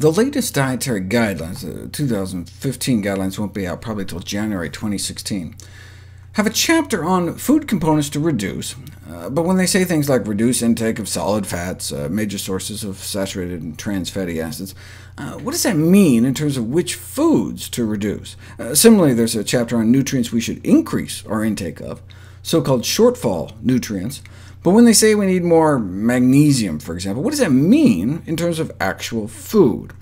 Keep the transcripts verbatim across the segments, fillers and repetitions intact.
The latest dietary guidelines, the two thousand fifteen guidelines, won't be out probably until January twenty sixteen, have a chapter on food components to reduce, uh, but when they say things like reduce intake of solid fats, uh, major sources of saturated and trans fatty acids, uh, what does that mean in terms of which foods to reduce? Uh, similarly, there's a chapter on nutrients we should increase our intake of, so-called shortfall nutrients, but when they say we need more magnesium, for example, what does that mean in terms of actual food?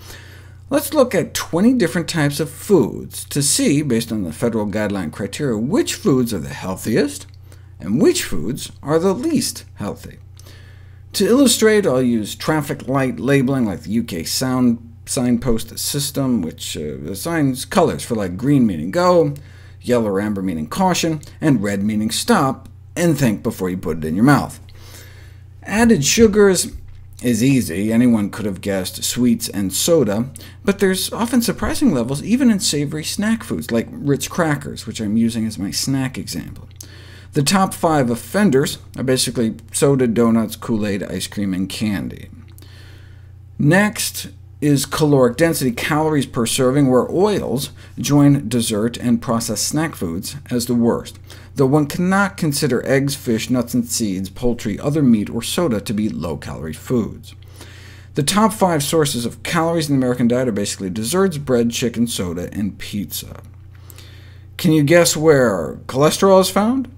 Let's look at twenty different types of foods to see, based on the federal guideline criteria, which foods are the healthiest and which foods are the least healthy. To illustrate, I'll use traffic light labeling, like the U K sound signpost system, which uh, assigns colors for like green meaning go, yellow or amber meaning caution, and red meaning stop, and think before you put it in your mouth. Added sugars is easy. Anyone could have guessed sweets and soda, but there's often surprising levels even in savory snack foods, like Ritz crackers, which I'm using as my snack example. The top five offenders are basically soda, donuts, Kool-Aid, ice cream, and candy. Next is caloric density, calories per serving, where oils join dessert and processed snack foods as the worst, though one cannot consider eggs, fish, nuts and seeds, poultry, other meat, or soda to be low-calorie foods. The top five sources of calories in the American diet are basically desserts, bread, chicken, soda, and pizza. Can you guess where cholesterol is found?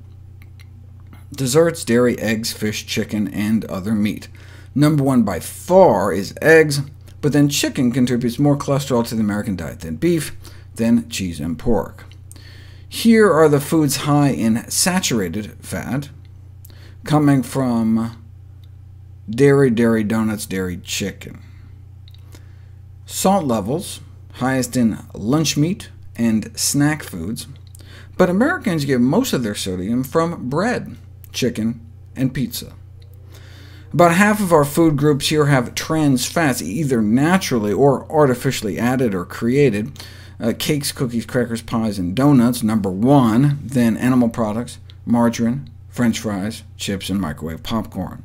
Desserts, dairy, eggs, fish, chicken, and other meat. Number one by far is eggs, but then chicken contributes more cholesterol to the American diet than beef, then cheese and pork. Here are the foods high in saturated fat, coming from dairy, dairy donuts, dairy chicken. Salt levels, highest in lunch meat and snack foods, but Americans get most of their sodium from bread, chicken, and pizza. About half of our food groups here have trans fats, either naturally or artificially added or created. Uh, cakes, cookies, crackers, pies, and donuts, number one, then animal products, margarine, French fries, chips, and microwave popcorn.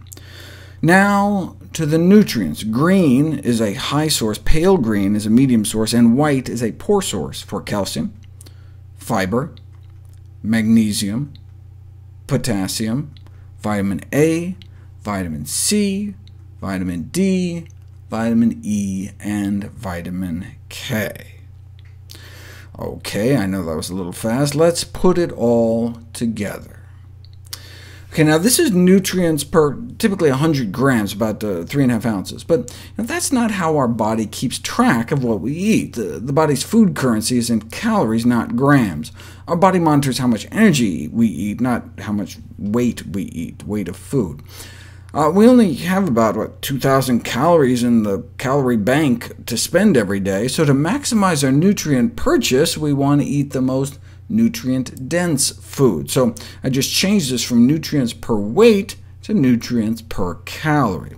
Now to the nutrients. Green is a high source, pale green is a medium source, and white is a poor source for calcium, fiber, magnesium, potassium, vitamin A, vitamin C, vitamin D, vitamin E, and vitamin K. OK, I know that was a little fast. Let's put it all together. OK, now this is nutrients per typically one hundred grams, about uh, three point five ounces, but that's not how our body keeps track of what we eat. The, the body's food currency is in calories, not grams. Our body monitors how much energy we eat, not how much weight we eat, weight of food. Uh, we only have about, what, two thousand calories in the calorie bank to spend every day, so to maximize our nutrient purchase, we want to eat the most nutrient-dense food. So I just changed this from nutrients per weight to nutrients per calorie.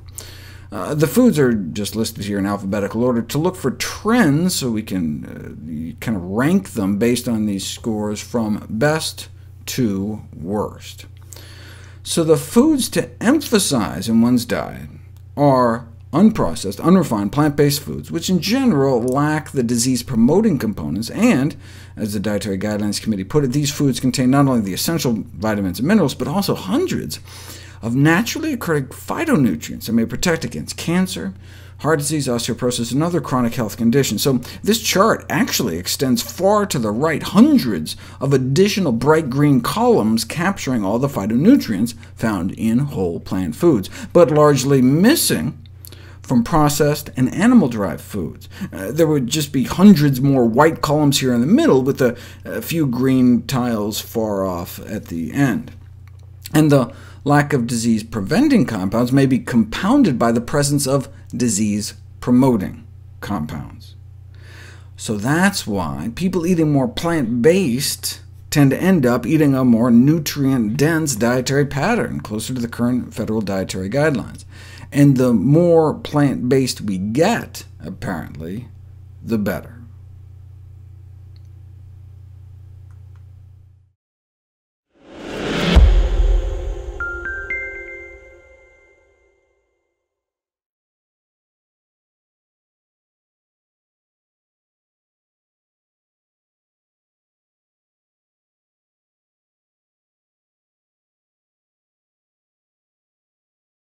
Uh, the foods are just listed here in alphabetical order to look for trends, so we can uh, kind of rank them based on these scores from best to worst. So the foods to emphasize in one's diet are unprocessed, unrefined, plant-based foods, which in general lack the disease-promoting components, and, as the Dietary Guidelines Committee put it, these foods contain not only the essential vitamins and minerals, but also hundreds of naturally occurring phytonutrients that may protect against cancer, heart disease, osteoporosis, and other chronic health conditions. So this chart actually extends far to the right, hundreds of additional bright green columns capturing all the phytonutrients found in whole plant foods, but largely missing from processed and animal-derived foods. Uh, there would just be hundreds more white columns here in the middle, with a, a few green tiles far off at the end. And the lack of disease-preventing compounds may be compounded by the presence of disease-promoting compounds. So that's why people eating more plant-based tend to end up eating a more nutrient-dense dietary pattern, closer to the current federal dietary guidelines. And the more plant-based we get, apparently, the better.